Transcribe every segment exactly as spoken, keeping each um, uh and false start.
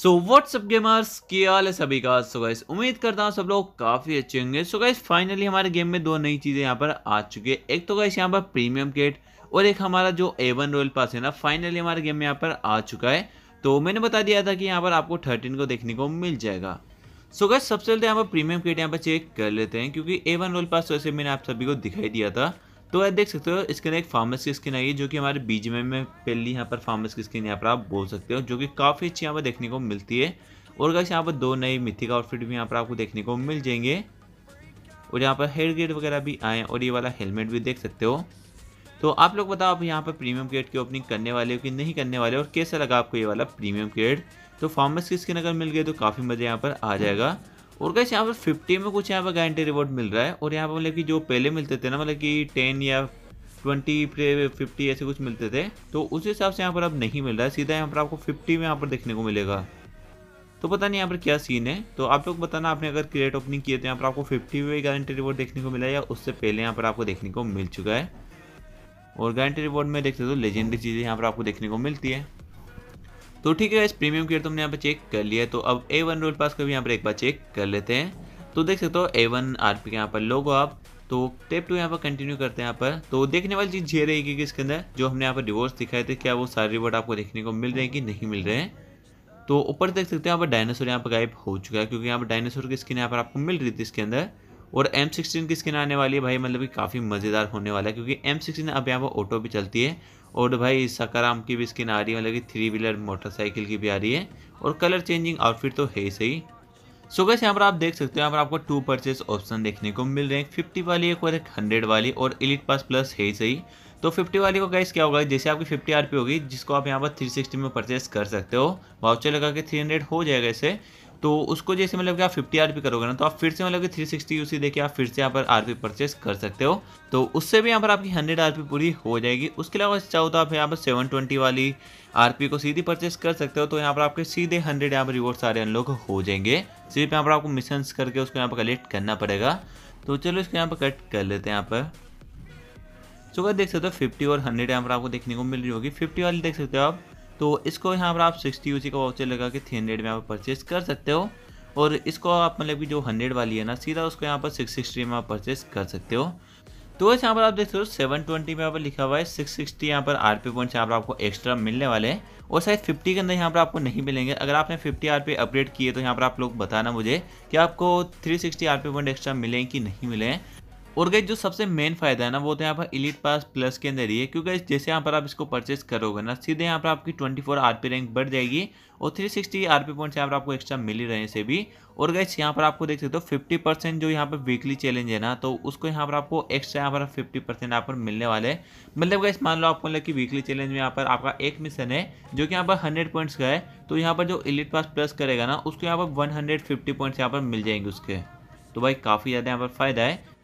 So what's up gamers, क्या हाल है सभी का। सो गाइस उम्मीद करता हूँ सब लोग काफ़ी अच्छे होंगे। सो गाइस फाइनली हमारे गेम में दो नई चीज़ें यहाँ पर आ चुकी है। एक तो गाइस यहाँ पर प्रीमियम किट और एक हमारा जो ए वन रॉयल पास है ना, फाइनली हमारे गेम में यहाँ पर आ चुका है। तो मैंने बता दिया था कि यहाँ पर आपको थर्टीन को देखने को मिल जाएगा। सो गाइस सबसे पहले यहाँ पर प्रीमियम किट यहाँ पर चेक कर लेते हैं, क्योंकि ए वन रॉयल पास वैसे मैंने आप सभी को दिखाई दिया था। तो आप देख सकते हो इसके अंदर एक फार्मर्स की स्किन आई है, जो कि हमारे बीजीएमआई में पहली यहाँ पर फार्मर्स की स्किन यहाँ पर आप बोल सकते हो, जो कि काफ़ी अच्छी यहाँ पर देखने को मिलती है। और गाइस यहाँ पर दो नई मिथिक आउटफिट भी यहाँ पर आपको देखने को मिल जाएंगे, और यहाँ पर हेड गेट वगैरह भी आए, और ये वाला हेलमेट भी देख सकते हो। तो आप लोग बताओ आप यहाँ पर प्रीमियम क्रेड की ओपनिंग करने वाले हो कि नहीं करने वाले, और कैसा लगा आपको ये वाला प्रीमियम क्रेड। तो फार्मर्स की स्किन अगर मिल गई तो काफ़ी मज़े यहाँ पर आ जाएगा। और गाइस यहाँ पर फिफ्टी में कुछ यहाँ पर गारंटी रिवॉर्ड मिल रहा है, और यहाँ पर मतलब कि जो पहले मिलते थे ना, मतलब कि टेन या ट्वेंटी फिफ्टी ऐसे कुछ मिलते थे, तो उस हिसाब से यहाँ पर अब नहीं मिल रहा है। सीधा यहाँ पर आपको फिफ्टी में यहाँ पर देखने को मिलेगा। तो पता नहीं यहाँ पर क्या सीन है, तो आप लोग बताना आपने अगर क्रेट ओपनिंग किए तो यहाँ पर आपको फिफ्टी में गारंटी रिवॉर्ड देखने को मिला या उससे पहले यहाँ पर आपको देखने को मिल चुका है। और गारंटी रिवॉर्ड में देखते हो तो लेजेंडरी चीज़ें यहाँ पर आपको देखने को मिलती है। तो ठीक है इस प्रीमियम क्रेड तुमने यहाँ पे चेक कर लिया है। तो अब ए वन रॉयल पास का भी यहाँ पर एक बार चेक कर लेते हैं। तो देख सकते हो ए वन आरपी के यहाँ पर लोगो आप। तो टेप टू यहाँ पर कंटिन्यू करते हैं यहाँ पर। तो देखने वाली चीज़ ये रहेगी कि इसके अंदर जो हमने यहाँ पर रिवॉर्ड्स दिखाए थे, क्या वो सारे रिवॉर्ड आपको देखने को मिल रहे हैं कि नहीं मिल रहे हैं। तो ऊपर देख सकते हो यहाँ पर डायनासोर यहाँ पर गायब हो चुका है, क्योंकि यहाँ पर डायनासोर की स्किन यहाँ पर आपको मिल रही थी इसके अंदर। और एम सिक्सटीन की स्किन आने वाली है भाई, मतलब कि काफ़ी मज़ेदार होने वाला है, क्योंकि एम सिक्सटीन अब यहाँ पर ऑटो भी चलती है। और भाई सकाराम की भी स्किन आ रही है, मतलब कि थ्री व्हीलर मोटरसाइकिल की भी आ रही है। और कलर चेंजिंग आउटफिट तो है ही सही। सो गाइस यहाँ पर आप देख सकते हो यहाँ पर आपको टू परचेस ऑप्शन देखने को मिल रहे हैं, फिफ्टी वाली एक और एक हंड्रेड वाली और एलिट पास प्लस है ही सही। तो फिफ्टी वाली को गाइस क्या होगा, जैसे आपकी फिफ्टी आरपी होगी, जिसको आप यहाँ पर थ्री सिक्सटी में परचेस कर सकते हो, वाउचर लगा के थ्री हंड्रेड हो जाएगा इसे। तो उसको जैसे मतलब कि आप फिफ्टी आरपी करोगे ना, तो आप फिर से मतलब कि थ्री सिक्सटी यूसी देखिए आप फिर से यहाँ पर आरपी परचेस कर सकते हो। तो उससे भी यहाँ पर आपकी हंड्रेड आरपी पूरी हो जाएगी। उसके अलावा चाहो तो आप यहाँ पर सेवन ट्वेंटी वाली आरपी को सीधी परचेस कर सकते हो। तो यहाँ पर आपके सीधे हंड्रेड यहाँ पर रिवॉर्ड सारे अनलॉक हो जाएंगे। सिर्फ यहाँ पर आपको मिशन करके उसको यहाँ पर कलेक्ट करना पड़ेगा। तो चलो इसको यहाँ पर कट कर लेते हैं यहाँ पर। सो अगर देख सकते हो फिफ्टी और हंड्रेड यहाँ पर आपको देखने को मिल रही होगी। फिफ्टी वाली देख सकते हो आप, तो इसको यहाँ पर आप सिक्सटी यूसी का वाउचर लगा के थ्री हंड्रेड में आप परचेस कर सकते हो। और इसको आप मतलब कि जो हंड्रेड वाली है ना, सीधा उसको यहाँ पर सिक्स सिक्सटी में आप परचेस कर सकते हो। तो इस यहाँ पर आप देख सकते हो सेवन ट्वेंटी में यहाँ पर लिखा हुआ है, सिक्स सिक्सटी यहाँ पर आरपी पॉइंट्स यहाँ पर आपको एक्स्ट्रा मिलने वाले हैं, और शायद फिफ्टी के अंदर यहाँ पर आपको नहीं मिलेंगे। अगर आपने फिफ्टी आरपी अपग्रेड किए तो यहाँ पर आप लोग बताना मुझे कि आपको three sixty RP point extra मिले कि नहीं मिले। और गाइस जो सबसे मेन फायदा है ना, वो तो यहाँ पर एलीट पास प्लस के अंदर ही है, क्योंकि जैसे यहाँ पर आप इसको परचेस करोगे ना, सीधे यहाँ पर आपकी ट्वेंटी फोर आरपी रैंक बढ़ जाएगी और थ्री सिक्सटी आरपी पॉइंट्स यहाँ पर आपको एक्स्ट्रा मिल ही रहे से भी। और गाइस यहाँ पर आपको देख सकते हो फिफ्टी परसेंट जो यहाँ पर वीकली चैलेंज है ना, तो उसको यहाँ पर आपको एक्स्ट्रा यहाँ पर फिफ्टी परसेंट यहाँ पर मिलने वाले है। मतलब गाइस मान लो आपको मतलब कि वीकली चैलेंज में यहाँ पर आपका एक मिशन है जो कि यहाँ पर हंड्रेड पॉइंट्स का है, तो यहाँ पर जो एलीट पास प्लस करेगा ना, उसको यहाँ पर वन हंड्रेड फिफ्टी पॉइंट्स यहाँ पर मिल जाएंगे उसके। तो भाई काफ़ी ज़्यादा यहाँ पर फायदा है।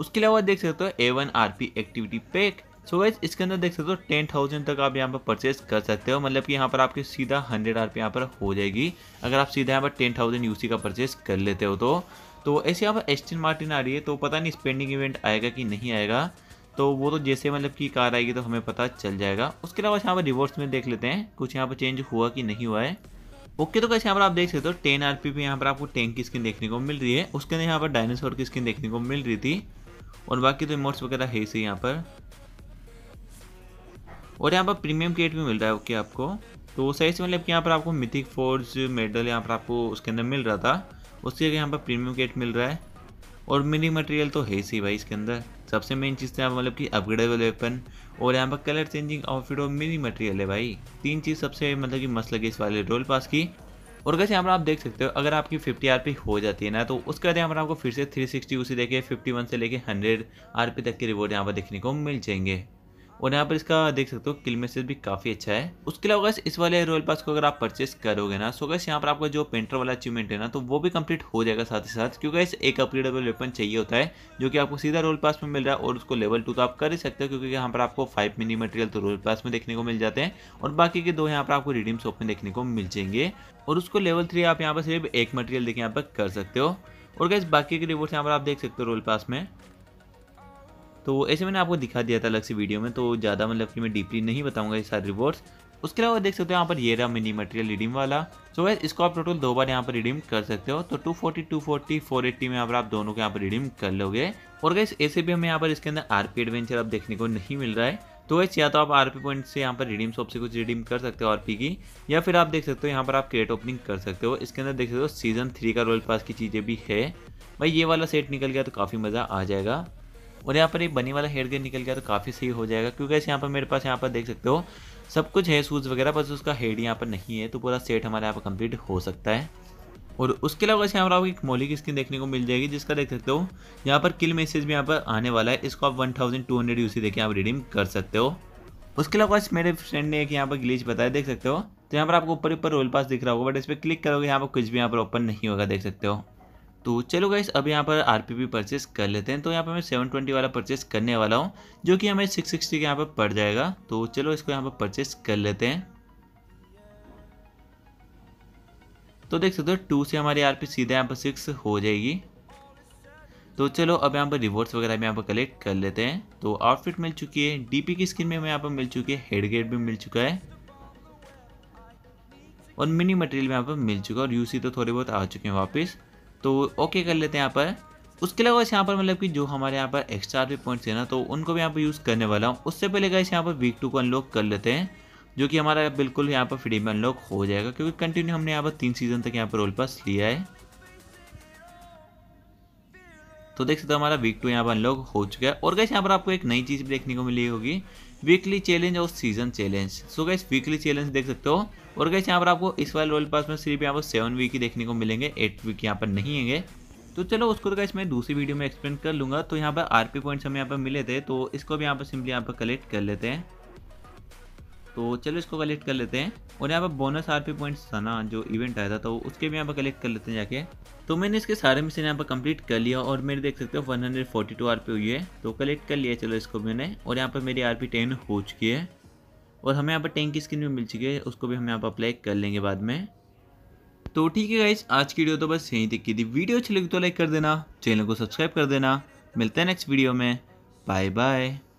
उसके अलावा देख सकते हो A one RP activity pack. So guys इसके अंदर देख सकते हो टेन थाउजेंड तक आप यहाँ पर परचेस कर सकते हो, मतलब कि यहाँ पर आपके सीधा हंड्रेड आरपी यहाँ पर हो जाएगी अगर आप सीधा यहाँ पर टेन थाउजेंड यूसी का परचेस कर लेते हो। तो तो ऐसे यहाँ पर एस्टन मार्टिन आ रही है, तो पता नहीं स्पेंडिंग इवेंट आएगा कि नहीं आएगा, तो वो तो जैसे मतलब कि कार आएगी तो हमें पता चल जाएगा। उसके अलावा यहाँ पर रिवॉर्ड्स में देख लेते हैं कुछ यहाँ पर चेंज हुआ कि नहीं हुआ है। ओके तो गाइस यहाँ पर आप देख सकते हो टेन आरपी पे यहाँ पर आपको टैंक की स्किन देखने को मिल रही है, उसके अंदर यहाँ पर डायनासोर की स्किन देखने को मिल रही थी, और बाकी तो इमोट्स वगैरह है इसी यहाँ पर। और यहाँ पर प्रीमियम क्रेट भी मिल रहा है ओके आपको। तो सही से मतलब कि यहाँ पर आपको मिथिक फोर्स मेडल यहाँ पर आपको उसके अंदर मिल रहा था, उसके यहाँ पर प्रीमियम क्रेट मिल रहा है। और मिनी मटेरियल तो है इसी भाई इसके अंदर। सबसे मेन चीज़ तो यहाँ मतलब कि अपग्रेडेबल वेपन और यहाँ पर कलर चेंजिंग आउटफिट और मिनी मटेरियल है भाई। तीन चीज़ सबसे मतलब कि मस्त लगी इस वाले रोल पास की। और कैसे यहाँ पर आप देख सकते हो अगर आपकी फिफ्टी आरपी हो जाती है ना, तो उसके बाद यहाँ पर आपको फिर से थ्री सिक्सटी उसी देखिए फिफ्टी वन से लेके हंड्रेड आरपी तक के रिवॉर्ड यहाँ पर देखने को मिल जाएंगे। और यहाँ पर इसका देख सकते हो किल मैसेज भी काफ़ी अच्छा है। उसके अलावा गैस इस वाले रॉयल पास को अगर आप परचेस करोगे ना, सो गैस यहाँ पर आपका जो पेंटर वाला अचीवमेंट है ना, तो वो भी कंप्लीट हो जाएगा साथ ही साथ, क्योंकि इस एक अपग्रेडेबल वेपन चाहिए होता है जो कि आपको सीधा रॉयल पास में मिल रहा है। और उसको लेवल टू तो आप कर ही सकते हो, क्योंकि यहाँ पर आपको फाइव मिनी मटेरियल तो रॉयल पास में देखने को मिल जाते हैं, और बाकी के दो यहाँ पर आपको रिडीम शॉप में देखने को मिल जाएंगे। और उसको लेवल थ्री आप यहाँ पर सिर्फ एक मटेरियल देखिए यहाँ पर कर सकते हो। और गैस बाकी के रिवॉर्ड्स यहाँ पर आप देख सकते हो रॉयल पास में। तो ऐसे मैंने आपको दिखा दिया था अलग से वीडियो में, तो ज़्यादा मतलब कि मैं डीपली नहीं बताऊंगा ये सारे रिवॉर्ड्स। उसके अलावा देख सकते हो यहाँ पर ये रहा मिनी मटेरियल रिडीम वाला। सो गाइस इसको आप टोटल दो बार यहाँ पर रिडीम कर सकते हो, तो two forty, two forty, four eighty में यहाँ पर आप दोनों को यहाँ पर रिडीम कर लोगे। और गाइस ऐसे भी हमें यहाँ पर इसके अंदर आरपी एडवेंचर अब देखने को नहीं मिल रहा है, तो गाइस या तो आप आरपी पॉइंट से यहाँ पर रिडीम शॉप से कुछ रिडीम कर सकते हो आरपी की, या फिर आप देख सकते हो यहाँ पर आप क्रेट ओपनिंग कर सकते हो। इसके अंदर देख सकते हो सीजन थ्री का रॉयल पास की चीज़ें भी है। भाई ये वाला सेट निकल गया तो काफ़ी मज़ा आ जाएगा, और यहाँ पर ये बनी वाला हेड गेयर निकल गया तो काफ़ी सही हो जाएगा, क्योंकि ऐसे यहाँ पर मेरे पास यहाँ पर देख सकते हो सब कुछ है शूज़ वगैरह, बस उसका हेड यहाँ पर नहीं है, तो पूरा सेट हमारे यहाँ पर कंप्लीट हो सकता है। और उसके अलावा यहाँ पर आपको एक मोली की स्किन देखने को मिल जाएगी, जिसका देख सकते हो यहाँ पर किल मैसेज भी यहाँ पर आने वाला है, इसको आप one thousand two hundred UC देके आप रिडीम कर सकते हो। उसके अलावा मेरे फ्रेंड ने एक यहाँ पर ग्लिच बताया, देख सकते हो तो यहाँ पर आपको ऊपर ऊपर रोल पास दिख रहा होगा, बट इस पर क्लिक करोगे यहाँ पर कुछ भी यहाँ पर ओपन नहीं होगा, देख सकते हो। तो चलो गाइस अब यहाँ पर आरपीपी परचेस कर लेते हैं। तो यहाँ पर मैं सेवन ट्वेंटी वाला परचेस करने वाला हूँ, जो कि हमें सिक्स सिक्सटी के यहाँ पर पड़ जाएगा, तो चलो इसको यहाँ पर परचेस कर लेते हैं। तो देख सकते हो टू से हमारी आरपी सीधा यहाँ पर सिक्स हो जाएगी। तो चलो अब यहाँ पर रिवॉर्ड्स वगैरह भी यहाँ पर कलेक्ट कर लेते हैं। तो आउटफिट मिल चुकी है, डीपी की स्किन में हमें यहाँ पर मिल चुकी है, हेडगेट भी मिल चुका है और मिनी मटेरियल भी यहाँ पर मिल चुका है, और यूसी तो थोड़े बहुत आ चुके हैं वापस, तो ओके कर लेते हैं यहाँ पर। उसके अलावा यहाँ पर मतलब कि जो हमारे यहाँ पर एक्स्ट्रा आरपी पॉइंट्स है ना, तो उनको भी यहाँ पर यूज़ करने वाला हूँ। उससे पहले गाइस यहाँ पर वीक टू को अनलॉक कर लेते हैं, जो कि हमारा बिल्कुल यहाँ पर फ्री में अनलॉक हो जाएगा, क्योंकि कंटिन्यू हमने यहाँ पर तीन सीजन तक यहाँ पर रोल पास लिया है। तो देख सकते हो हमारा वीक टू यहाँ पर अनलॉक हो चुका है। और गाइस यहाँ पर आपको एक नई चीज़ भी देखने को मिली होगी, वीकली चैलेंज और season challenge. So guys weekly challenge देख सकते हो, और गाइस यहाँ पर आपको इस वाले रोल पास में सिर्फ यहाँ पर सेवन वीक ही देखने को मिलेंगे, एट वीक यहाँ पर नहीं हैंगे। तो चलो उसको तो गाइस मैं दूसरी वीडियो में एक्सप्लेन कर लूँगा। तो यहाँ पर आरपी पॉइंट्स हमें यहाँ पर मिले थे, तो इसको भी यहाँ पर सिंपली यहाँ पर कलेक्ट कर लेते हैं। तो चलो इसको कलेक्ट कर लेते हैं, और यहाँ पर बोनस आरपी पॉइंट्स था ना जो इवेंट आया था, तो उसके भी यहाँ पर कलेक्ट कर लेते हैं जाके। तो मैंने इसके सारे मिशन यहाँ पर कंप्लीट कर लिया, और मेरे देख सकते हो वन फोर्टी टू आरपी हुई है, तो कलेक्ट कर लिया चलो इसको मैंने। और यहाँ पर मेरी आरपी टेन हो चुकी है, और हमें यहाँ पर टैंक की स्किन भी मिल चुकी है, उसको भी हम यहाँ पर अप्लाई कर लेंगे बाद में। तो ठीक है गाइस आज की वीडियो तो बस यहीं तक की थी, वीडियो अच्छी लगी तो लाइक कर देना, चैनल को सब्सक्राइब कर देना। मिलते हैं नेक्स्ट वीडियो में, बाय बाय।